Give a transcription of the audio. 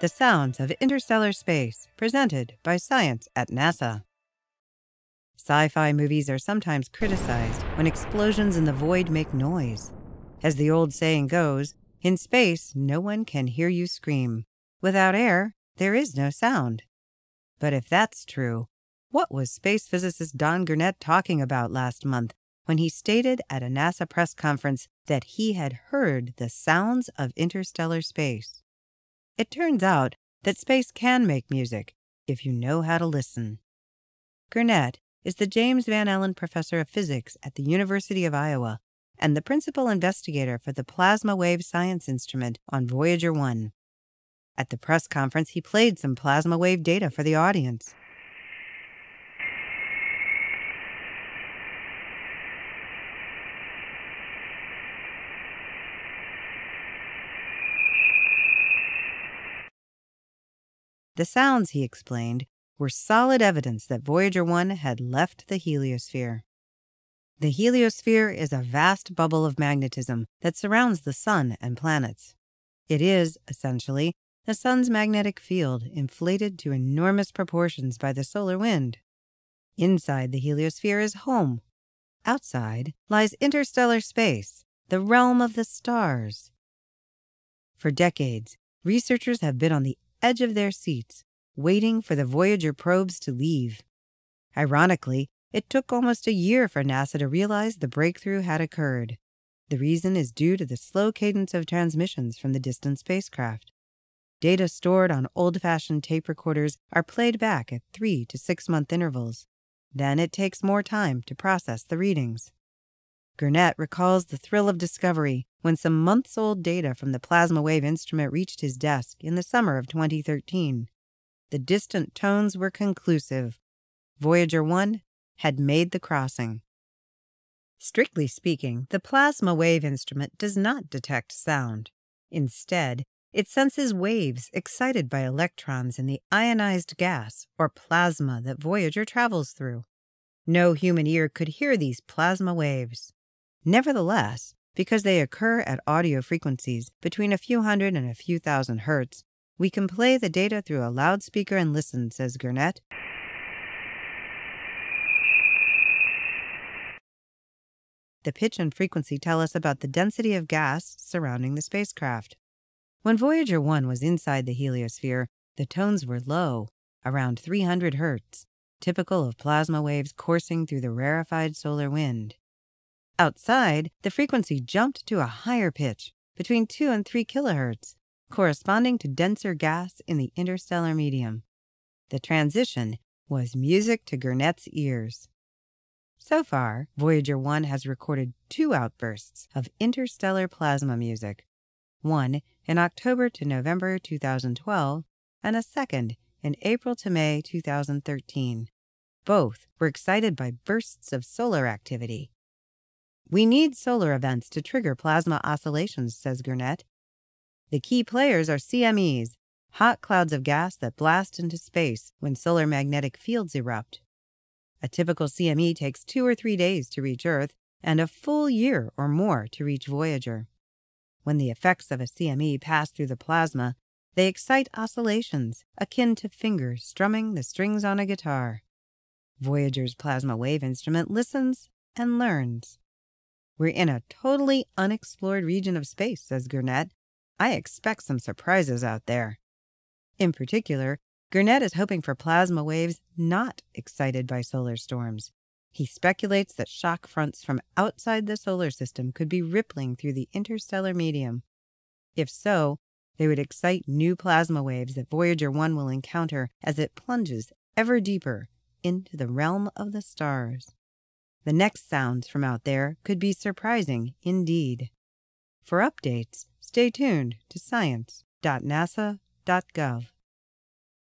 The Sounds of Interstellar Space, presented by Science at NASA. Sci-fi movies are sometimes criticized when explosions in the void make noise. As the old saying goes, in space, no one can hear you scream. Without air, there is no sound. But if that's true, what was space physicist Don Gurnett talking about last month when he stated at a NASA press conference that he had heard the sounds of interstellar space? It turns out that space can make music if you know how to listen. Gurnett is the James Van Allen Professor of Physics at the University of Iowa and the principal investigator for the plasma wave science instrument on Voyager 1. At the press conference, he played some plasma wave data for the audience. The sounds, he explained, were solid evidence that Voyager 1 had left the heliosphere. The heliosphere is a vast bubble of magnetism that surrounds the Sun and planets. It is, essentially, the Sun's magnetic field inflated to enormous proportions by the solar wind. Inside the heliosphere is home. Outside lies interstellar space, the realm of the stars. For decades, researchers have been on the edge of their seats, waiting for the Voyager probes to leave. Ironically, it took almost a year for NASA to realize the breakthrough had occurred. The reason is due to the slow cadence of transmissions from the distant spacecraft. Data stored on old-fashioned tape recorders are played back at 3 to 6 month intervals. Then it takes more time to process the readings. Gurnett recalls the thrill of discovery when some months-old data from the plasma wave instrument reached his desk in the summer of 2013. The distant tones were conclusive. Voyager 1 had made the crossing. Strictly speaking, the plasma wave instrument does not detect sound. Instead, it senses waves excited by electrons in the ionized gas or plasma that Voyager travels through. No human ear could hear these plasma waves. Nevertheless, because they occur at audio frequencies between a few hundred and a few thousand hertz, we can play the data through a loudspeaker and listen, says Gurnett. The pitch and frequency tell us about the density of gas surrounding the spacecraft. When Voyager 1 was inside the heliosphere, the tones were low, around 300 hertz, typical of plasma waves coursing through the rarefied solar wind. Outside, the frequency jumped to a higher pitch, between 2 and 3 kilohertz, corresponding to denser gas in the interstellar medium. The transition was music to Gurnett's ears. So far, Voyager 1 has recorded 2 outbursts of interstellar plasma music, one in October to November 2012 and a second in April to May 2013. Both were excited by bursts of solar activity. We need solar events to trigger plasma oscillations, says Gurnett. The key players are CMEs, hot clouds of gas that blast into space when solar magnetic fields erupt. A typical CME takes 2 or 3 days to reach Earth and a full year or more to reach Voyager. When the effects of a CME pass through the plasma, they excite oscillations akin to fingers strumming the strings on a guitar. Voyager's plasma wave instrument listens and learns. We're in a totally unexplored region of space, says Gurnett. I expect some surprises out there. In particular, Gurnett is hoping for plasma waves not excited by solar storms. He speculates that shock fronts from outside the solar system could be rippling through the interstellar medium. If so, they would excite new plasma waves that Voyager 1 will encounter as it plunges ever deeper into the realm of the stars. The next sounds from out there could be surprising indeed. For updates, stay tuned to science.nasa.gov.